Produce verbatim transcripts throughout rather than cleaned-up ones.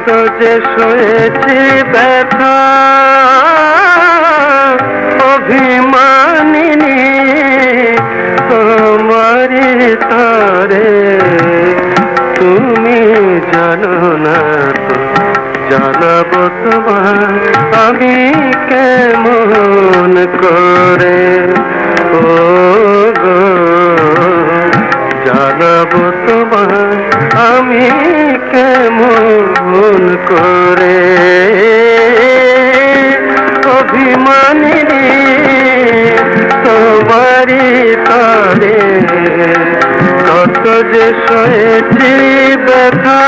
কত যে শুয়েছি ব্যথা অভিমানিনী তোমারি তারে তুমি জানো না তো জানাবো তোমার আমি কেমন করে ও গো জানাবো তোমার আমি কেমন করে অভিমানিনী তোমারি তারে কত যে সয়েছি ব্যথা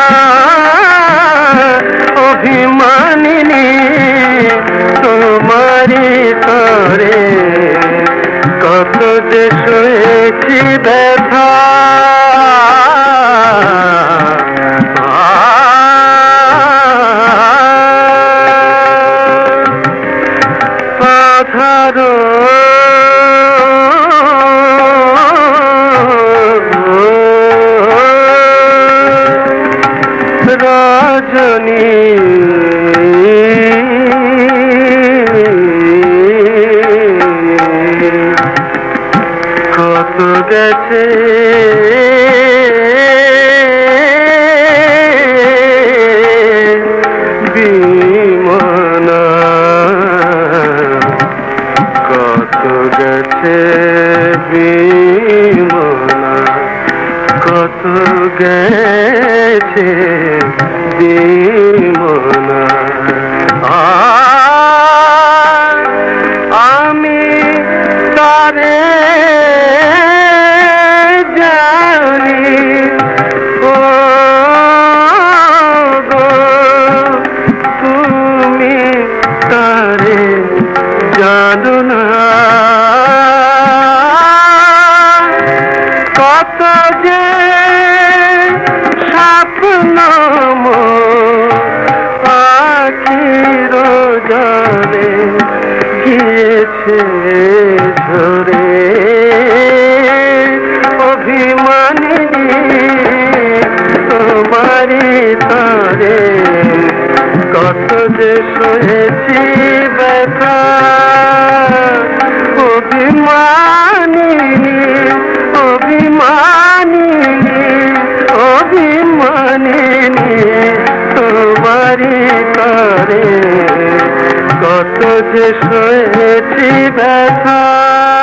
অভিমানিনী তোমারি তারে কত যে সয়েছি ব্যথা রজনী কত গেছে বিমনা কত গেছে বিমনা কত গেছে মনা আমি তারে জানি ও গো তুমি তারে জানো না কত যে স্বপ্ন ঝরে অভিমানিনী তোমারি তারে কত যে সয়েছি ব্যথা অভিমানিনী অভিমানিনী অভিমানিনী তোমারি তারে কত যে সয়েছি ব্যথা।